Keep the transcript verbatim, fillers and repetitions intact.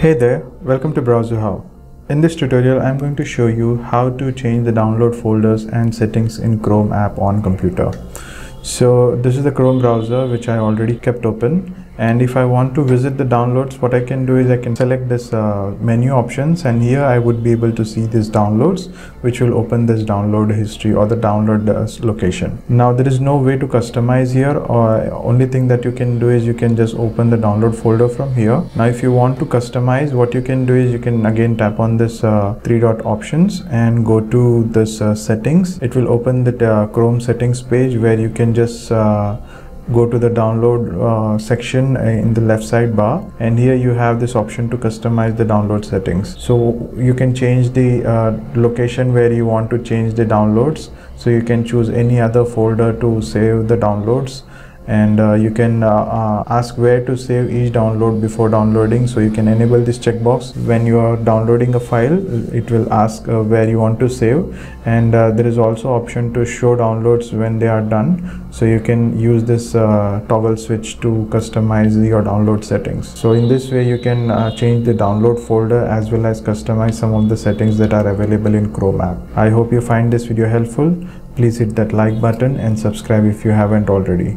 Hey there, welcome to BrowserHow. In this tutorial, I'm going to show you how to change the download folders and settings in Chrome app on computer. So this is the Chrome browser, which I already kept open. And if I want to visit the downloads, what I can do is I can select this uh, menu options, and here I would be able to see these downloads, which will open this download history or the download location. Now there is no way to customize here, or only thing that you can do is you can just open the download folder from here. Now if you want to customize, what you can do is you can again tap on this uh, three dot options and go to this uh, settings. It will open the uh, Chrome settings page where you can just uh, go to the download uh, section in the left side bar, and here you have this option to customize the download settings. So you can change the uh, location where you want to change the downloads. So you can choose any other folder to save the downloads, and uh, you can uh, uh, ask where to save each download before downloading. So you can enable this checkbox. When you are downloading a file, it will ask uh, where you want to save, and uh, there is also option to show downloads when they are done. So you can use this uh, toggle switch to customize your download settings. So in this way you can uh, change the download folder as well as customize some of the settings that are available in Chrome app. I hope you find this video helpful. Please hit that like button and subscribe if you haven't already.